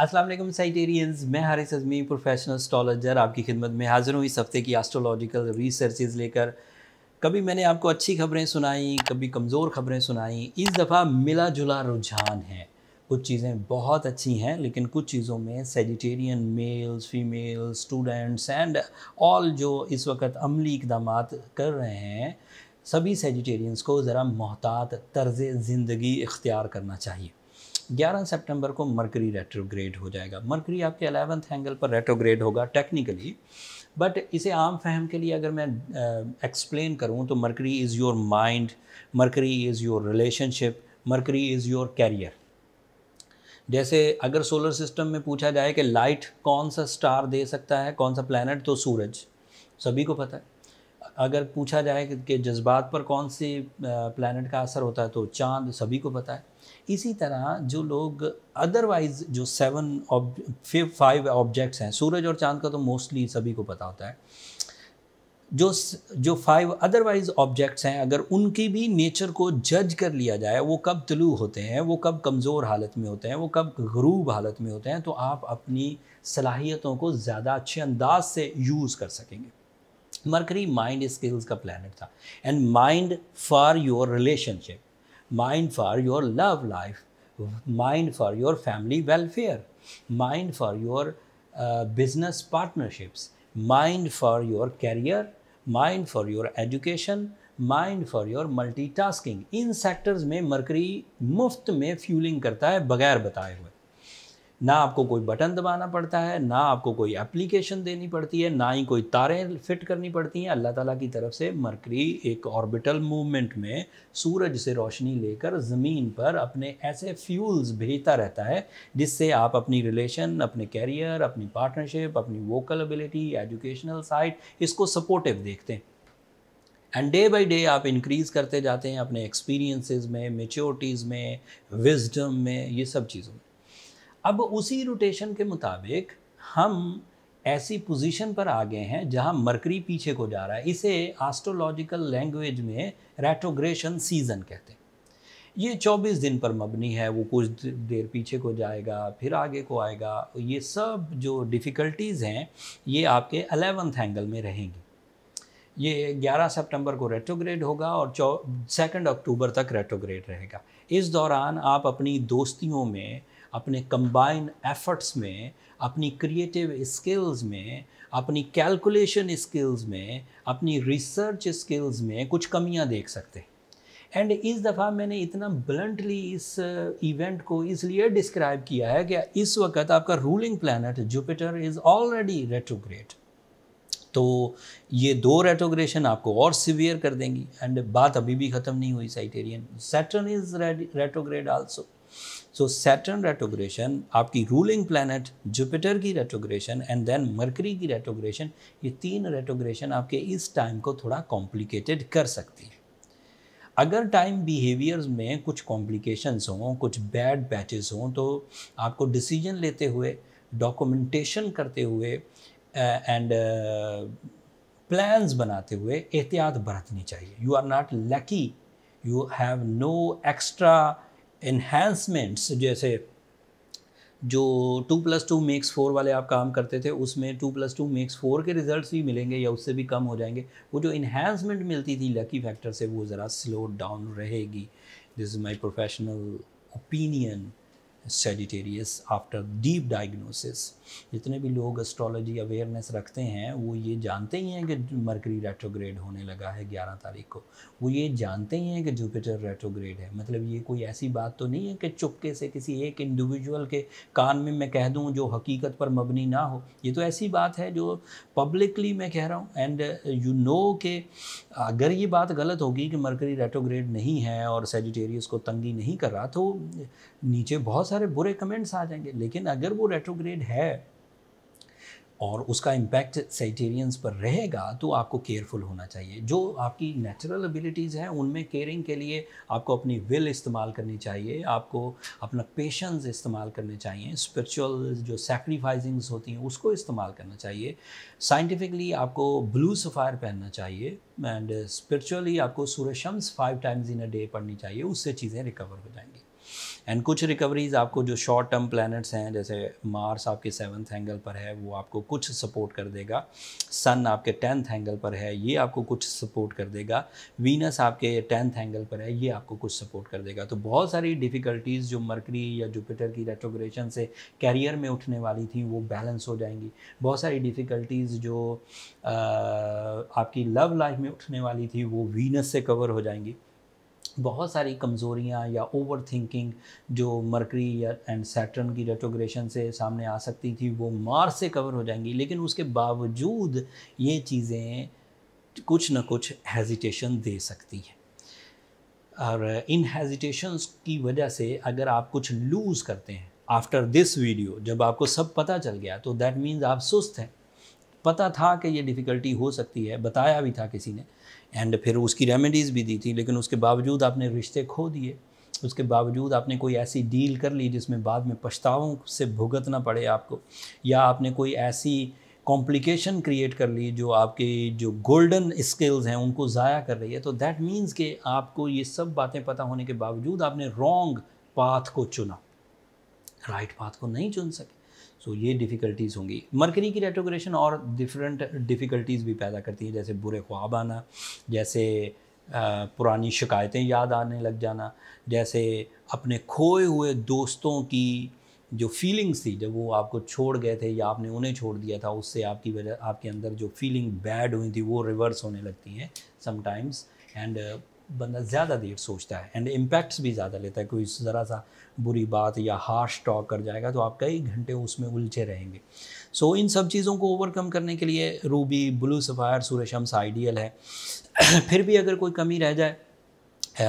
अस्सलाम वालेकुम सैजिटेरियंस, मैं हारिस अज़मी प्रोफेशनल एस्ट्रोलॉजर आपकी खिदमत में हाजिर हूँ इस हफ़्ते की एस्ट्रोलॉजिकल रिसर्चेज़ लेकर। कभी मैंने आपको अच्छी खबरें सुनाई, कभी कमज़ोर खबरें सुनाई। इस दफ़ा मिला जुला रुझान है। कुछ चीज़ें बहुत अच्छी हैं, लेकिन कुछ चीज़ों में Sagittarian males, females, students and all जो इस वक्त अमली इक़दामात कर रहे हैं, सभी सैजिटेरियंस को ज़रा मोहतात तर्ज़ ज़िंदगी इख्तियार करना चाहिए। 11 सितंबर को मरकरी रेट्रोग्रेड हो जाएगा। मरकरी आपके 11वें एंगल पर रेट्रोग्रेड होगा टेक्निकली, बट इसे आम फहम के लिए अगर मैं एक्सप्लेन करूं तो Mercury is your mind, Mercury is your relationship, Mercury is your career. जैसे अगर सोलर सिस्टम में पूछा जाए कि लाइट कौन सा स्टार दे सकता है, कौन सा प्लैनेट, तो सूरज, सभी को पता है। अगर पूछा जाए कि जज्बात पर कौन से प्लैनेट का असर होता है, तो चाँद, सभी को पता है। इसी तरह जो लोग अदरवाइज़ जो 5 ऑब्जेक्ट्स हैं, सूरज और चाँद का तो मोस्टली सभी को पता होता है। जो 5 अदरवाइज़ ऑब्जेक्ट्स हैं, अगर उनकी भी नेचर को जज कर लिया जाए, वो कब तलू होते हैं, वो कब कमज़ोर हालत में होते हैं, वो कब ग़रूब हालत में होते हैं, तो आप अपनी सलाहियतों को ज़्यादा अच्छे अंदाज से यूज़ कर सकेंगे। मरकरी माइंड स्किल्स का प्लैनेट था, and mind for your relationship, mind for your love life, mind for your family welfare, mind for your business partnerships, mind for your career, mind for your education, mind for your multitasking. इन sectors में Mercury मुफ्त में fuelling करता है, बगैर बताए हुए। ना आपको कोई बटन दबाना पड़ता है, ना आपको कोई एप्लीकेशन देनी पड़ती है, ना ही कोई तारें फिट करनी पड़ती हैं। अल्लाह ताला की तरफ से मरकरी एक ऑर्बिटल मूवमेंट में सूरज से रोशनी लेकर ज़मीन पर अपने ऐसे फ्यूल्स भेजता रहता है जिससे आप अपनी रिलेशन, अपने कैरियर, अपनी पार्टनरशिप, अपनी वोकल एबिलिटी, एजुकेशनल साइड, इसको सपोर्टिव देखते हैं। एंड डे बाई डे आप इंक्रीज़ करते जाते हैं अपने एक्सपीरियंसेस में, मेच्योरिटीज़ में, विजडम में, ये सब चीज़ों में। अब उसी रोटेशन के मुताबिक हम ऐसी पोजीशन पर आ गए हैं जहां मरकरी पीछे को जा रहा है। इसे एस्ट्रोलॉजिकल लैंग्वेज में रेट्रोग्रेशन सीज़न कहते हैं। ये 24 दिन पर मबनी है, वो कुछ देर पीछे को जाएगा, फिर आगे को आएगा। ये सब जो डिफ़िकल्टीज़ हैं, ये आपके 11वें एंगल में रहेंगी। ये 11 सितंबर को रेट्रोग्रेड होगा और 2 अक्टूबर तक रेट्रोग्रेड रहेगा। इस दौरान आप अपनी दोस्तियों में, अपने कंबाइन एफर्ट्स में, अपनी क्रिएटिव स्किल्स में, अपनी कैलकुलेशन स्किल्स में, अपनी रिसर्च स्किल्स में कुछ कमियां देख सकते हैं। एंड इस दफ़ा मैंने इतना ब्लंटली इस इवेंट को इसलिए डिस्क्राइब किया है कि इस वक्त आपका ruling planet Jupiter is already retrograde, तो ये 2 रेट्रोग्रेशन आपको और सिवियर कर देंगी। एंड बात अभी भी ख़त्म नहीं हुई Sagittarian. Saturn is retrograde also. So Saturn retrogression, आपकी रूलिंग प्लैनेट जुपिटर की रेट्रोग्रेशन, एंड देन मरकरी की रेट्रोग्रेशन, ये 3 रेट्रोग्रेशन आपके इस टाइम को थोड़ा कॉम्प्लिकेटेड कर सकती है। अगर टाइम बिहेवियर्स में कुछ कॉम्प्लिकेशंस हों, कुछ बैड बैचेस हों, तो आपको डिसीजन लेते हुए, डॉक्यूमेंटेशन करते हुए एंड प्लान्स बनाते हुए एहतियात बरतनी चाहिए। You are not lucky, you have no extra enhancements. जैसे जो 2+2 makes 4 वाले आप काम करते थे, उसमें 2+2 makes 4 के रिजल्ट्स भी मिलेंगे या उससे भी कम हो जाएंगे। वो जो इन्हेंसमेंट मिलती थी लकी फैक्टर से, वो ज़रा स्लो डाउन रहेगी। This is my professional opinion Sagittarius after deep diagnosis. जितने भी लोग एस्ट्रोलॉजी अवेयरनेस रखते हैं, वो ये जानते ही हैं कि मरकरी रेट्रोग्रेड होने लगा है 11 तारीख को। वो ये जानते ही हैं कि जुपिटर रेट्रोग्रेड है। मतलब ये कोई ऐसी बात तो नहीं है कि चुपके से किसी एक इंडिविजुअल के कान में मैं कह दूं जो हकीकत पर मबनी ना हो। ये तो ऐसी बात है जो पब्लिकली मैं कह रहा हूँ। एंड यू नो कि अगर ये बात गलत होगी कि मरकरी रेट्रोग्रेड नहीं है और सैजिटेरियस को तंगी नहीं कर रहा, तो नीचे बहुत सारे बुरे कमेंट्स आ जाएंगे। लेकिन अगर वो रेट्रोग्रेड है और उसका इम्पैक्ट सैजिटेरियंस पर रहेगा, तो आपको केयरफुल होना चाहिए। जो आपकी नेचुरल एबिलिटीज़ हैं, उनमें केयरिंग के लिए आपको अपनी विल इस्तेमाल करनी चाहिए, आपको अपना पेशेंस इस्तेमाल करने चाहिए, स्पिरिचुअल जो सैक्रिफाइसिंग्स होती हैं उसको इस्तेमाल करना चाहिए। साइंटिफिकली आपको ब्लू सफ़ायर पहनना चाहिए, एंड स्पिरिचुअली आपको सूर्य शम्स 5 टाइम्स इन अ डे पढ़नी चाहिए। उससे चीज़ें रिकवर हो जाएंगी। एंड कुछ रिकवरीज आपको जो शॉर्ट टर्म प्लैनेट्स हैं जैसे मार्स आपके 7th एंगल पर है वो आपको कुछ सपोर्ट कर देगा, सन आपके 10th एंगल पर है ये आपको कुछ सपोर्ट कर देगा, वीनस आपके 10th एंगल पर है ये आपको कुछ सपोर्ट कर देगा। तो बहुत सारी डिफ़िकल्टीज़ जो मरकरी या जुपिटर की रेट्रोग्रेशन से कैरियर में उठने वाली थी वो बैलेंस हो जाएंगी, बहुत सारी डिफ़िकल्टीज़ जो आपकी लव लाइफ में उठने वाली थी वो वीनस से कवर हो जाएंगी, बहुत सारी कमज़ोरियाँ या ओवर थिंकिंग जो मरकरी या एंड सैटर्न की रेट्रोग्रेशन से सामने आ सकती थी वो मार्स से कवर हो जाएंगी। लेकिन उसके बावजूद ये चीज़ें कुछ ना कुछ हेजिटेशन दे सकती हैं और इन हेजिटेशंस की वजह से अगर आप कुछ लूज़ करते हैं आफ्टर दिस वीडियो, जब आपको सब पता चल गया तो दैट मीन्स आप सुस्त हैं, पता था कि ये डिफ़िकल्टी हो सकती है, बताया भी था किसी ने एंड फिर उसकी रेमेडीज़ भी दी थी, लेकिन उसके बावजूद आपने रिश्ते खो दिए, उसके बावजूद आपने कोई ऐसी डील कर ली जिसमें बाद में पछतावों से भुगतना पड़े आपको, या आपने कोई ऐसी कॉम्प्लिकेशन क्रिएट कर ली जो आपके जो गोल्डन स्किल्स हैं उनको ज़ाया कर रही है। तो दैट मीन्स कि आपको ये सब बातें पता होने के बावजूद आपने रॉन्ग पाथ को चुना, राइट पाथ को नहीं चुन सके। सो ये डिफ़िकल्टीज़ होंगी। मरकरी की रेट्रोग्रेशन और डिफरेंट डिफ़िकल्टीज़ भी पैदा करती है जैसे बुरे ख्वाब आना, जैसे पुरानी शिकायतें याद आने लग जाना, जैसे अपने खोए हुए दोस्तों की जो फीलिंग्स थी जब वो आपको छोड़ गए थे या आपने उन्हें छोड़ दिया था, उससे आपकी वजह आपके अंदर जो फीलिंग बैड हुई थी वो रिवर्स होने लगती हैं समटाइम्स एंड बंदा ज़्यादा देर सोचता है एंड इम्पैक्ट्स भी ज़्यादा लेता है। कोई ज़रा सा बुरी बात या हार्श टॉक कर जाएगा तो आप कई घंटे उसमें उलझे रहेंगे। सो इन सब चीज़ों को ओवरकम करने के लिए रूबी, ब्लू सफ़ायर, सूर्य शम्स आइडियल है। फिर भी अगर कोई कमी रह जाए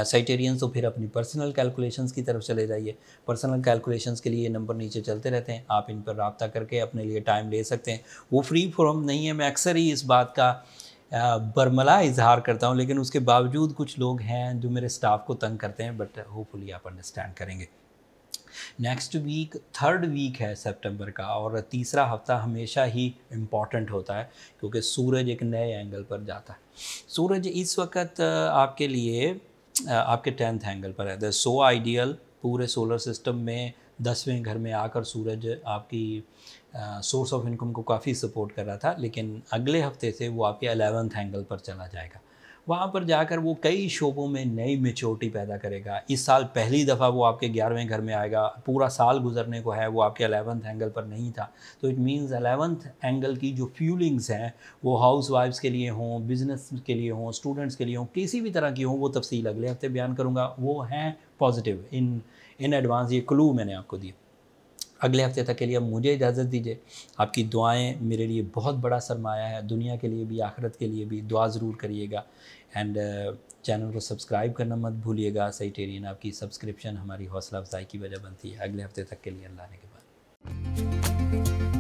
साइटेरियंस तो फिर अपनी पर्सनल कैलकुलेशंस की तरफ चले जाइए। पर्सनल कैलकुलेशंस के लिए ये नंबर नीचे चलते रहते हैं, आप इन पर रब्ता करके अपने लिए टाइम ले सकते हैं। वो फ्री फॉर्म नहीं है, मैं अक्सर ही इस बात का बरमला इजहार करता हूँ, लेकिन उसके बावजूद कुछ लोग हैं जो मेरे स्टाफ को तंग करते हैं, बट होपफुली आप अंडरस्टैंड करेंगे। नेक्स्ट वीक थर्ड वीक है सितंबर का और तीसरा हफ्ता हमेशा ही इम्पॉर्टेंट होता है क्योंकि सूरज एक नए एंगल पर जाता है। सूरज इस वक्त आपके लिए आपके 10th एंगल पर है। सो आइडियल पूरे सोलर सिस्टम में 10वें घर में आकर सूरज आपकी सोर्स ऑफ इनकम को काफ़ी सपोर्ट कर रहा था, लेकिन अगले हफ्ते से वो आपके 11th एंगल पर चला जाएगा। वहाँ पर जाकर वो कई शोबों में नई मेच्योरिटी पैदा करेगा। इस साल पहली दफ़ा वो आपके 11वें घर में आएगा, पूरा साल गुजरने को है, वो आपके 11th एंगल पर नहीं था। तो इट मींस 11th एंगल की जो फ्यूलिंग्स हैं वो हाउस वाइफ्स के लिए हों, बिजनेस के लिए हों, स्टूडेंट्स के लिए हों, किसी भी तरह की हों, वो तफसील अगले हफ्ते बयान करूँगा। वो हैं पॉजिटिव, इन एडवांस ये क्लू मैंने आपको दिया। अगले हफ्ते तक के लिए मुझे इजाज़त दीजिए। आपकी दुआएं मेरे लिए बहुत बड़ा सरमाया है, दुनिया के लिए भी आखिरत के लिए भी। दुआ ज़रूर करिएगा एंड चैनल को सब्सक्राइब करना मत भूलिएगा। सैटेरियन आपकी सब्सक्रिप्शन हमारी हौसला अफजाई की वजह बनती है। अगले हफ्ते तक के लिए अल्लाह ने के बाद